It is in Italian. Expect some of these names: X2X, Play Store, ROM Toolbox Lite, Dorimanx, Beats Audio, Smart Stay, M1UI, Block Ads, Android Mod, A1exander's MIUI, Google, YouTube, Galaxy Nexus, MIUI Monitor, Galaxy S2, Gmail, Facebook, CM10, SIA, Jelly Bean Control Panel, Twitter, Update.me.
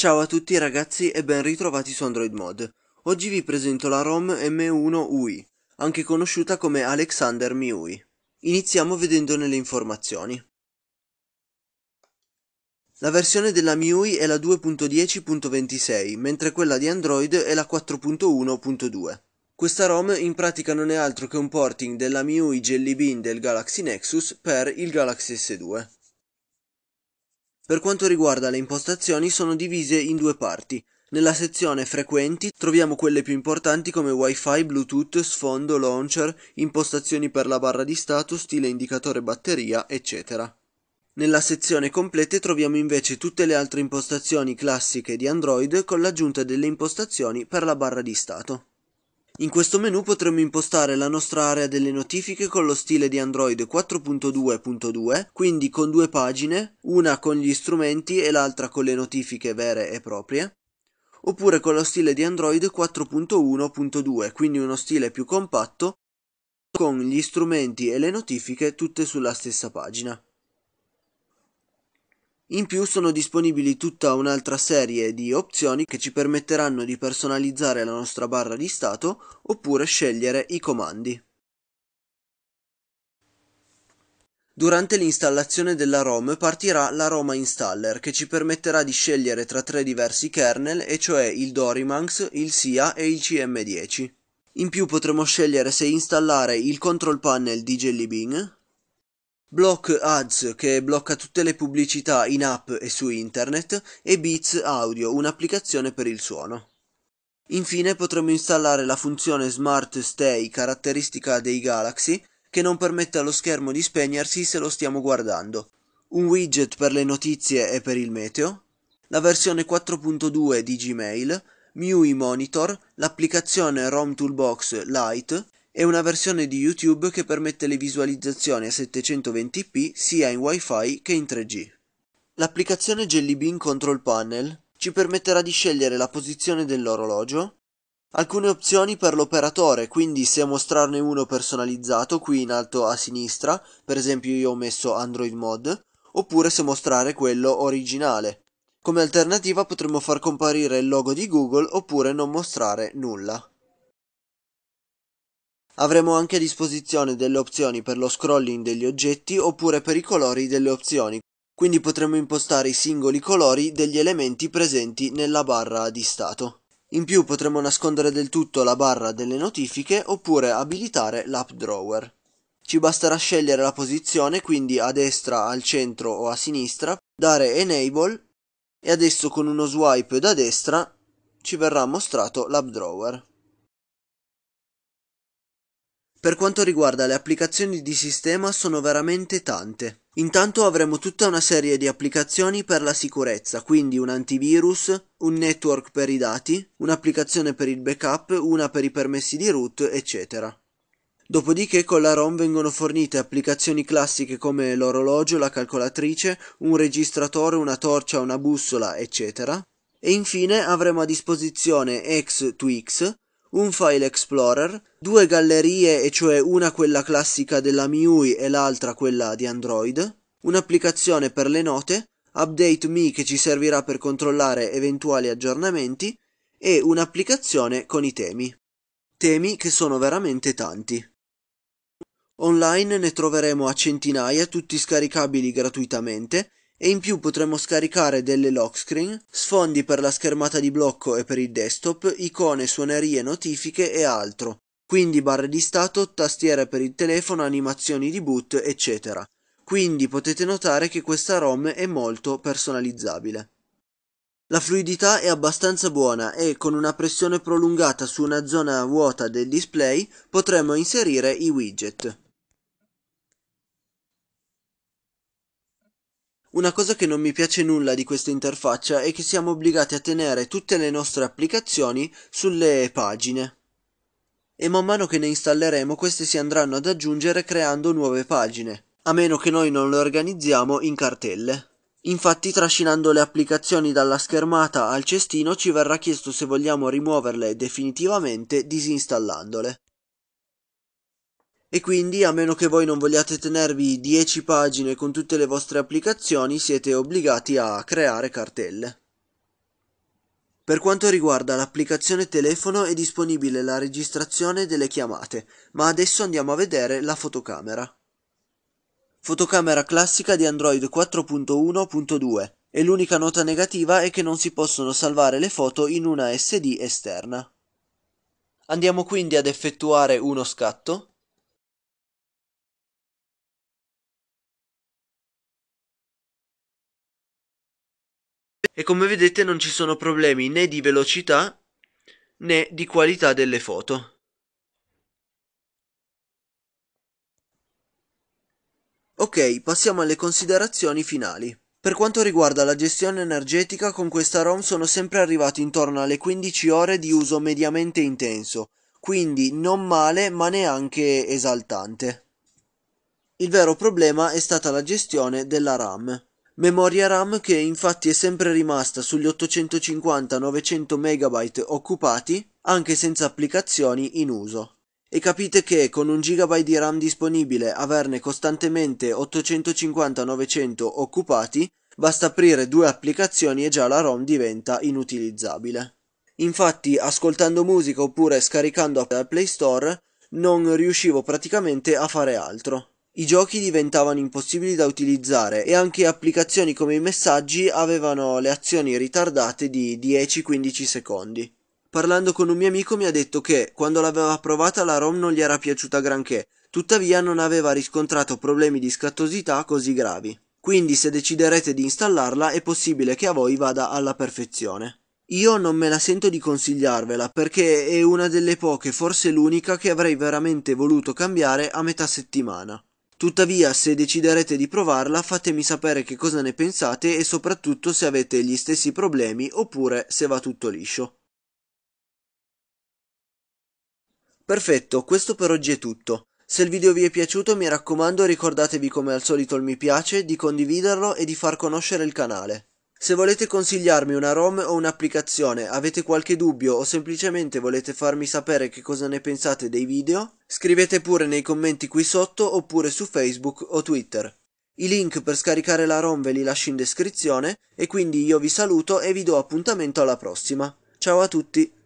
Ciao a tutti ragazzi e ben ritrovati su Android Mod. Oggi vi presento la ROM M1UI, anche conosciuta come A1exander's MIUI. Iniziamo vedendone le informazioni. La versione della MIUI è la 2.10.26, mentre quella di Android è la 4.1.2. Questa ROM in pratica non è altro che un porting della MIUI Jelly Bean del Galaxy Nexus per il Galaxy S2. Per quanto riguarda le impostazioni, sono divise in due parti. Nella sezione frequenti troviamo quelle più importanti come Wi-Fi, Bluetooth, sfondo, launcher, impostazioni per la barra di status, stile indicatore batteria, eccetera. Nella sezione complete troviamo invece tutte le altre impostazioni classiche di Android con l'aggiunta delle impostazioni per la barra di stato. In questo menu potremo impostare la nostra area delle notifiche con lo stile di Android 4.2.2, quindi con due pagine, una con gli strumenti e l'altra con le notifiche vere e proprie, oppure con lo stile di Android 4.1.2, quindi uno stile più compatto, con gli strumenti e le notifiche tutte sulla stessa pagina. In più sono disponibili tutta un'altra serie di opzioni che ci permetteranno di personalizzare la nostra barra di stato oppure scegliere i comandi. Durante l'installazione della ROM partirà l'Aroma Installer che ci permetterà di scegliere tra tre diversi kernel, e cioè il Dorimanx, il SIA e il CM10. In più potremo scegliere se installare il Control Panel di Jelly Bean, Block Ads, che blocca tutte le pubblicità in app e su internet, e Beats Audio, un'applicazione per il suono. Infine potremo installare la funzione Smart Stay, caratteristica dei Galaxy, che non permette allo schermo di spegnersi se lo stiamo guardando, un widget per le notizie e per il meteo, la versione 4.2 di Gmail, MIUI Monitor, l'applicazione ROM Toolbox Lite, è una versione di YouTube che permette le visualizzazioni a 720p sia in Wi-Fi che in 3G. L'applicazione Jelly Bean Control Panel ci permetterà di scegliere la posizione dell'orologio, alcune opzioni per l'operatore, quindi se mostrarne uno personalizzato qui in alto a sinistra, per esempio io ho messo Android Mod, oppure se mostrare quello originale. Come alternativa potremmo far comparire il logo di Google oppure non mostrare nulla. Avremo anche a disposizione delle opzioni per lo scrolling degli oggetti oppure per i colori delle opzioni, quindi potremo impostare i singoli colori degli elementi presenti nella barra di stato. In più potremo nascondere del tutto la barra delle notifiche oppure abilitare l'app drawer. Ci basterà scegliere la posizione, quindi a destra, al centro o a sinistra, dare Enable e adesso con uno swipe da destra ci verrà mostrato l'app drawer. Per quanto riguarda le applicazioni di sistema sono veramente tante. Intanto avremo tutta una serie di applicazioni per la sicurezza, quindi un antivirus, un network per i dati, un'applicazione per il backup, una per i permessi di root, eccetera. Dopodiché con la ROM vengono fornite applicazioni classiche come l'orologio, la calcolatrice, un registratore, una torcia, una bussola, eccetera. E infine avremo a disposizione X2X, un file explorer, due gallerie, e cioè una quella classica della MIUI e l'altra quella di Android, un'applicazione per le note, Update.me che ci servirà per controllare eventuali aggiornamenti e un'applicazione con i temi. Temi che sono veramente tanti. Online ne troveremo a centinaia, tutti scaricabili gratuitamente, e in più potremo scaricare delle lock screen, sfondi per la schermata di blocco e per il desktop, icone, suonerie, notifiche e altro, quindi barre di stato, tastiere per il telefono, animazioni di boot, eccetera. Quindi potete notare che questa ROM è molto personalizzabile. La fluidità è abbastanza buona e con una pressione prolungata su una zona vuota del display potremo inserire i widget. Una cosa che non mi piace nulla di questa interfaccia è che siamo obbligati a tenere tutte le nostre applicazioni sulle pagine. E man mano che ne installeremo queste si andranno ad aggiungere creando nuove pagine, a meno che noi non le organizziamo in cartelle. Infatti trascinando le applicazioni dalla schermata al cestino ci verrà chiesto se vogliamo rimuoverle definitivamente disinstallandole. E quindi, a meno che voi non vogliate tenervi 10 pagine con tutte le vostre applicazioni, siete obbligati a creare cartelle. Per quanto riguarda l'applicazione telefono è disponibile la registrazione delle chiamate, ma adesso andiamo a vedere la fotocamera. Fotocamera classica di Android 4.1.2 e l'unica nota negativa è che non si possono salvare le foto in una SD esterna. Andiamo quindi ad effettuare uno scatto. E come vedete non ci sono problemi né di velocità né di qualità delle foto. Ok, passiamo alle considerazioni finali. Per quanto riguarda la gestione energetica, con questa ROM sono sempre arrivati intorno alle 15 ore di uso mediamente intenso, quindi non male ma neanche esaltante. Il vero problema è stata la gestione della RAM. Memoria RAM che infatti è sempre rimasta sugli 850-900 MB occupati, anche senza applicazioni in uso. E capite che con 1 GB di RAM disponibile averne costantemente 850-900 occupati, basta aprire 2 applicazioni e già la ROM diventa inutilizzabile. Infatti ascoltando musica oppure scaricando dal Play Store non riuscivo praticamente a fare altro. I giochi diventavano impossibili da utilizzare e anche applicazioni come i messaggi avevano le azioni ritardate di 10-15 secondi. Parlando con un mio amico mi ha detto che quando l'aveva provata la ROM non gli era piaciuta granché, tuttavia non aveva riscontrato problemi di scattosità così gravi. Quindi se deciderete di installarla è possibile che a voi vada alla perfezione. Io non me la sento di consigliarvela perché è una delle poche, forse l'unica, che avrei veramente voluto cambiare a metà settimana. Tuttavia, se deciderete di provarla, fatemi sapere che cosa ne pensate e soprattutto se avete gli stessi problemi oppure se va tutto liscio. Perfetto, questo per oggi è tutto. Se il video vi è piaciuto, mi raccomando, ricordatevi come al solito il mi piace, di condividerlo e di far conoscere il canale. Se volete consigliarmi una ROM o un'applicazione, avete qualche dubbio o semplicemente volete farmi sapere che cosa ne pensate dei video, scrivete pure nei commenti qui sotto oppure su Facebook o Twitter. I link per scaricare la ROM ve li lascio in descrizione e quindi io vi saluto e vi do appuntamento alla prossima. Ciao a tutti!